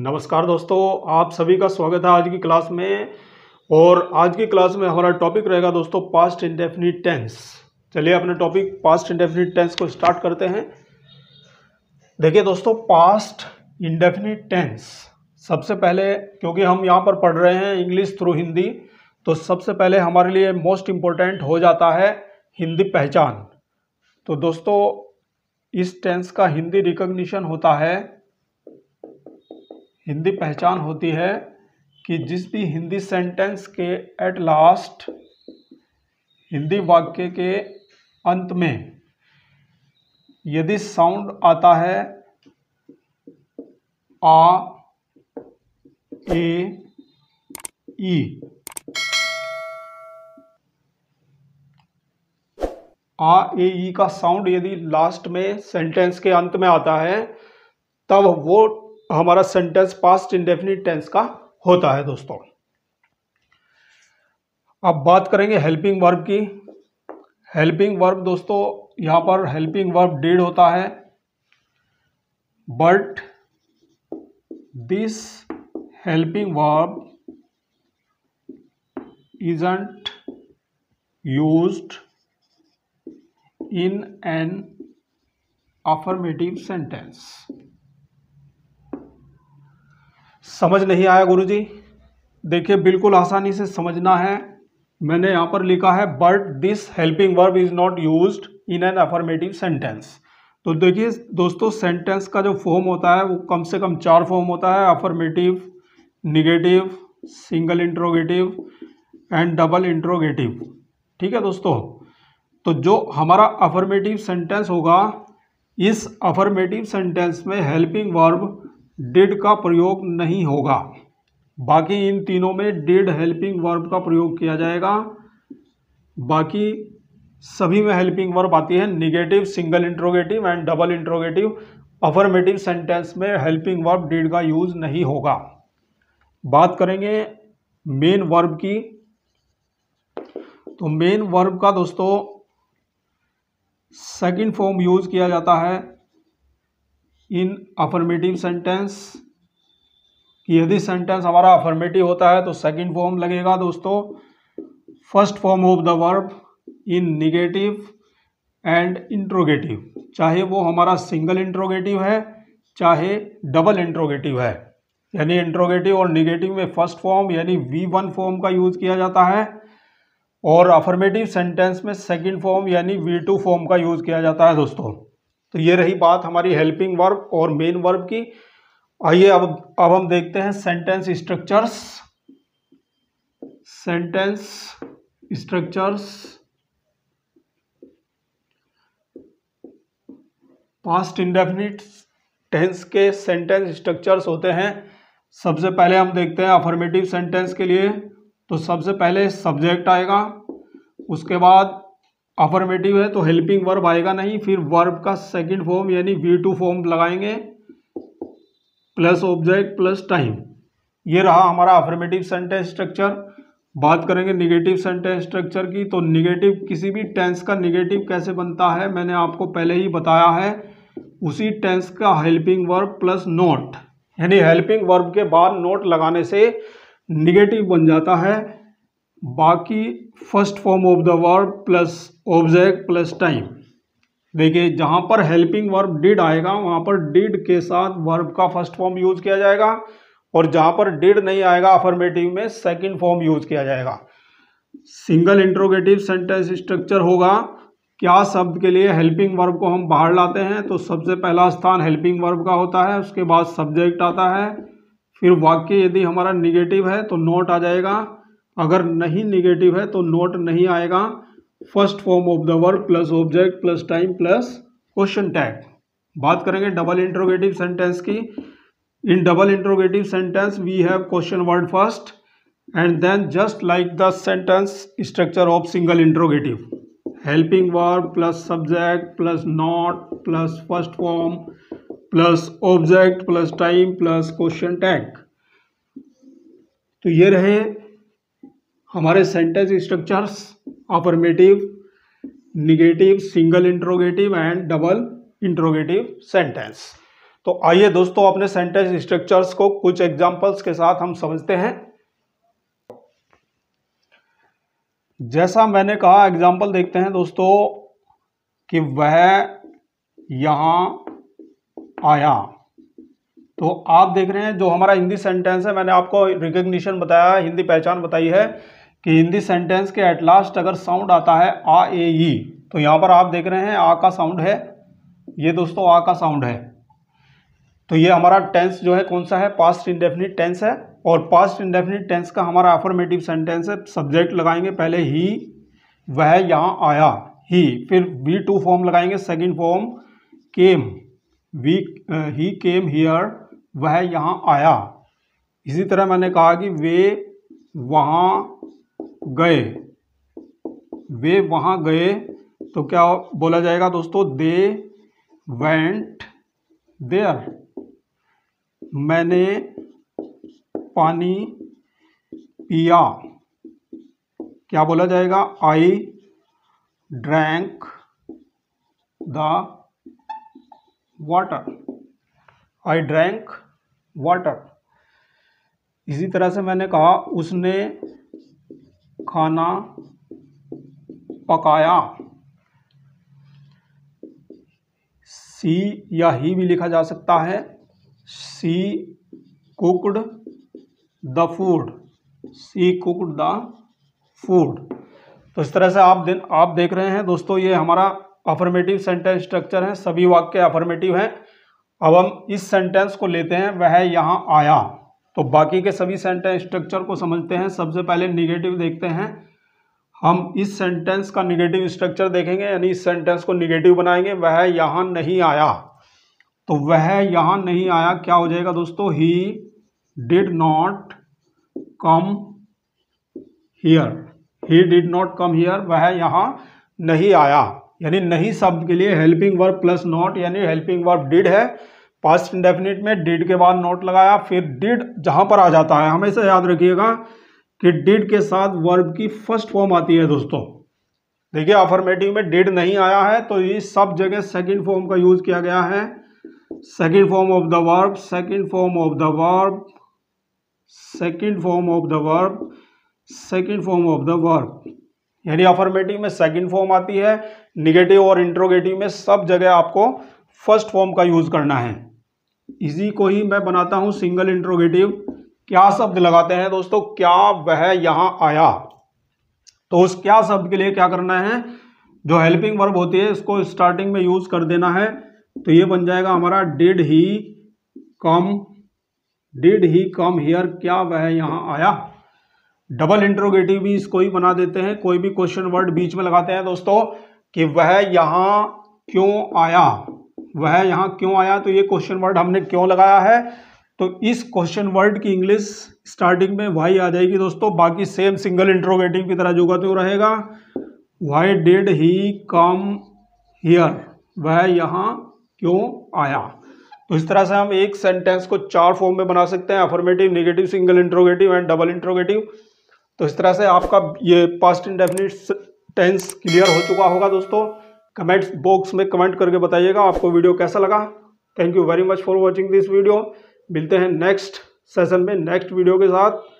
नमस्कार दोस्तों, आप सभी का स्वागत है आज की क्लास में। और आज की क्लास में हमारा टॉपिक रहेगा दोस्तों पास्ट इंडेफिनिट टेंस। चलिए अपने टॉपिक पास्ट इंडेफिनिट टेंस को स्टार्ट करते हैं। देखिए दोस्तों, पास्ट इंडेफिनिट टेंस सबसे पहले, क्योंकि हम यहाँ पर पढ़ रहे हैं इंग्लिश थ्रू हिंदी, तो सबसे पहले हमारे लिए मोस्ट इम्पोर्टेंट हो जाता है हिंदी पहचान। तो दोस्तों इस टेंस का हिंदी रिकॉग्निशन होता है, हिंदी पहचान होती है कि जिस भी हिंदी सेंटेंस के एट लास्ट, हिंदी वाक्य के अंत में यदि साउंड आता है आ, ए, ई, आ, ए, ई का साउंड यदि लास्ट में सेंटेंस के अंत में आता है, तब वो हमारा सेंटेंस पास्ट इंडेफिनिट टेंस का होता है। दोस्तों अब बात करेंगे हेल्पिंग वर्ब की। हेल्पिंग वर्ब दोस्तों, यहाँ पर हेल्पिंग वर्ब डिड होता है, but this helping verb isn't used in an affirmative sentence. समझ नहीं आया गुरुजी? देखिए बिल्कुल आसानी से समझना है। मैंने यहाँ पर लिखा है but this helping verb is not used in an affirmative sentence. तो देखिए दोस्तों, सेंटेंस का जो फॉर्म होता है वो कम से कम 4 फॉर्म होता है, affirmative, negative, single interrogative and double interrogative. ठीक है दोस्तों, तो जो हमारा अफर्मेटिव सेंटेंस होगा, इस अफर्मेटिव सेंटेंस में हेल्पिंग वर्ब डिड का प्रयोग नहीं होगा। बाकी इन तीनों में डिड हेल्पिंग वर्ब का प्रयोग किया जाएगा, बाकी सभी में हेल्पिंग वर्ब आती है, negative, single interrogative and double interrogative. Affirmative sentence में हेल्पिंग वर्ब डिड का यूज नहीं होगा। बात करेंगे मेन वर्ब की। तो मेन वर्ब का दोस्तों सेकंड फॉर्म यूज किया जाता है इन अफर्मेटिव सेंटेंस। यदि सेंटेंस हमारा अफर्मेटिव होता है तो सेकंड फॉर्म लगेगा दोस्तों, first form of the verb in negative and interrogative, चाहे वो हमारा सिंगल इंट्रोगेटिव है चाहे डबल इंट्रोगेटिव है। यानी इंट्रोगेटिव और निगेटिव में फर्स्ट फॉर्म यानी V1 फॉर्म का यूज किया जाता है, और अफर्मेटिव सेंटेंस में सेकंड फॉर्म यानी V2 फॉर्म का यूज किया जाता है। दोस्तों तो ये रही बात हमारी हेल्पिंग वर्ब और मेन वर्ब की। आइए अब हम देखते हैं sentence structures. Sentence structures past indefinite tense के सेंटेंस स्ट्रक्चर्स होते हैं। सबसे पहले हम देखते हैं अफर्मेटिव सेंटेंस के लिए, तो सबसे पहले सब्जेक्ट आएगा, उसके बाद अफर्मेटिव है तो हेल्पिंग वर्ब आएगा नहीं, फिर वर्ब का सेकंड फॉर्म यानी V2 फॉर्म लगाएंगे, प्लस ऑब्जेक्ट प्लस टाइम। ये रहा हमारा अफर्मेटिव सेंटेंस स्ट्रक्चर। बात करेंगे निगेटिव सेंटेंस स्ट्रक्चर की। तो निगेटिव, किसी भी टेंस का निगेटिव कैसे बनता है मैंने आपको पहले ही बताया है, उसी टेंस का हेल्पिंग वर्ब प्लस नॉट, यानी हेल्पिंग वर्ब के बाद नॉट लगाने से निगेटिव बन जाता है। बाकी first form of the verb plus object plus time. देखिए जहाँ पर हेल्पिंग वर्ब डिड आएगा वहाँ पर डिड के साथ वर्ब का फर्स्ट फॉर्म यूज किया जाएगा, और जहाँ पर डिड नहीं आएगा अफर्मेटिव में सेकंड फॉर्म यूज किया जाएगा। सिंगल इंट्रोगेटिव सेंटेंस स्ट्रक्चर होगा। क्या शब्द के लिए हेल्पिंग वर्ब को हम बाहर लाते हैं, तो सबसे पहला स्थान हेल्पिंग वर्ब का होता है, उसके बाद सब्जेक्ट आता है, फिर वाक्य यदि हमारा निगेटिव है तो नॉट आ जाएगा, अगर नहीं निगेटिव है तो नॉट नहीं आएगा, first form of the verb plus object plus time plus question tag. बात करेंगे डबल इंट्रोगेटिव सेंटेंस की। In double interrogative sentence we have question word first and then just like the sentence structure of single interrogative, helping verb plus subject plus not plus first form plus object plus time plus question tag. तो ये रहे हमारे sentence structures, affirmative, negative, single interrogative and double interrogative sentence. तो आइए दोस्तों अपने sentence structures को कुछ एग्जांपल्स के साथ हम समझते हैं। जैसा मैंने कहा एग्जांपल देखते हैं दोस्तों कि वह यहाँ आया। तो आप देख रहे हैं जो हमारा हिंदी सेंटेंस है, मैंने आपको रिकग्निशन बताया, हिंदी पहचान बताई है कि हिंदी सेंटेंस के एट लास्ट अगर साउंड आता है आ ए ई, तो यहाँ पर आप देख रहे हैं आ का साउंड है, ये दोस्तों आ का साउंड है। तो ये हमारा टेंस जो है कौन सा है, पास्ट इंडेफिनिट टेंस है। और पास्ट इंडेफिनिट टेंस का हमारा अफर्मेटिव सेंटेंस है, सब्जेक्ट लगाएंगे पहले ही, वह यहाँ आया ही, फिर वी टू फॉर्म लगाएंगे, second form came, we he came here, वह यहाँ आया। इसी तरह मैंने कहा कि वे वहाँ गए, वे वहाँ गए तो क्या बोला जाएगा दोस्तों, दे वेंट देयर, मैंने पानी पिया। क्या बोला जाएगा, I drank the water, I drank water. इसी तरह से मैंने कहा उसने खाना पकाया, सी या ही भी लिखा जा सकता है, she cooked the food, she cooked the food. तो इस तरह से आप देख रहे हैं दोस्तों ये हमारा अफर्मेटिव सेंटेंस स्ट्रक्चर है, सभी वाक्य अफर्मेटिव हैं। अब हम इस सेंटेंस को लेते हैं, वह यहाँ आया। तो बाकी के सभी सेंटेंस स्ट्रक्चर को समझते हैं। सबसे पहले निगेटिव देखते हैं, हम इस सेंटेंस का निगेटिव स्ट्रक्चर देखेंगे, यानी इस सेंटेंस को निगेटिव बनाएंगे, वह यहाँ नहीं आया। तो वह यहाँ नहीं आया क्या हो जाएगा दोस्तों, he did not come here, he did not come here, वह यहाँ नहीं आया। यानी नहीं शब्द के लिए हेल्पिंग वर्ब प्लस नॉट, यानी हेल्पिंग वर्ब डिड है, पास्ट इंडेफिनिट में डिड के बाद नॉट लगाया, फिर डिड जहाँ पर आ जाता है, हमेशा याद रखिएगा कि डिड के साथ वर्ब की फर्स्ट फॉर्म आती है दोस्तों। देखिए अफर्मेटिव में डिड नहीं आया है तो ये सब जगह सेकंड फॉर्म का यूज किया गया है, second form of the verb, second form of the verb, second form of the verb, second form of the verb. यानी अफर्मेटिव में सेकंड फॉर्म आती है, निगेटिव और इंट्रोगेटिव में सब जगह आपको फर्स्ट फॉर्म का यूज करना है। इसी को ही मैं बनाता हूँ सिंगल इंट्रोगेटिव, क्या शब्द लगाते हैं दोस्तों, क्या वह यहाँ आया। तो उस क्या शब्द के लिए क्या करना है, जो हेल्पिंग वर्ब होती है इसको स्टार्टिंग में यूज कर देना है। तो ये बन जाएगा हमारा did he come, did he come here, क्या वह यहाँ आया। डबल इंट्रोगेटिव भी इसको ही बना देते हैं, कोई भी क्वेश्चन वर्ड बीच में लगाते हैं दोस्तों कि वह यहाँ क्यों आया, वह यहाँ क्यों आया। तो ये क्वेश्चन वर्ड हमने क्यों लगाया है, तो इस क्वेश्चन वर्ड की इंग्लिश स्टार्टिंग में वाई आ जाएगी दोस्तों, बाकी सेम सिंगल इंट्रोगेटिव की तरह जुगा तो रहेगा, why did he come here, वह यहाँ क्यों आया। तो इस तरह से हम एक सेंटेंस को चार फॉर्म में बना सकते हैं, affirmative, negative, single interrogative and double interrogative. तो इस तरह से आपका ये पास्ट इंडेफिनिट टेंस क्लियर हो चुका होगा दोस्तों। कमेंट्स बॉक्स में कमेंट करके बताइएगा आपको वीडियो कैसा लगा। Thank you very much for watching this video. मिलते हैं नेक्स्ट सेशन में नेक्स्ट वीडियो के साथ।